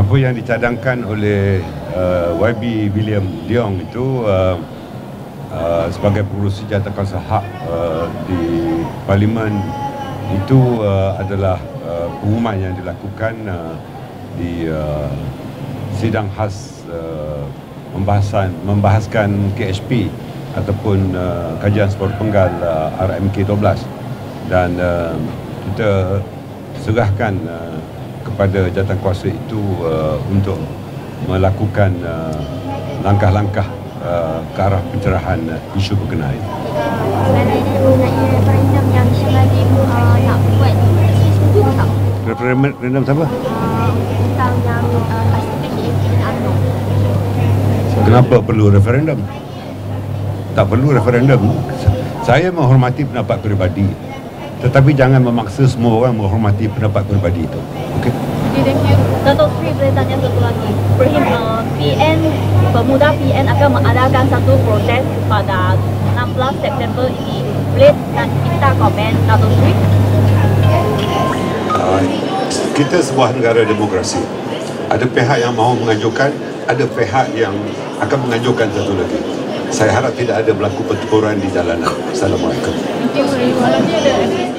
apa yang dicadangkan oleh YB William Deong itu sebagai pengurus Jawatankuasa Hak di Parlimen itu adalah pengumuman yang dilakukan di sidang khas membahaskan KSP ataupun Kajian Spor Penggal RMK12, dan kita serahkan kepada Jawatankuasa itu untuk melakukan langkah-langkah ke arah pencerahan isu berkenaan itu. Referendum yang sebagai nak buat setuju tak? Referendum siapa? Tentang yang pastikan KKP. Kenapa perlu referendum? Tak perlu referendum. Saya menghormati pendapat peribadi, tetapi jangan memaksa semua orang menghormati pendapat peribadi itu. Okey. Thank you. Dato' Sri, boleh tanya satu lagi. PN Pemuda PN akan mengadakan satu proses pada 16 September ini. Boleh minta komen Dato' Sri? Kita sebuah negara demokrasi. Ada pihak yang mahu mengajukan, ada pihak yang akan mengajukan satu lagi. Saya harap tidak ada berlaku pertukaran di jalanan. Assalamualaikum. Terima kasih.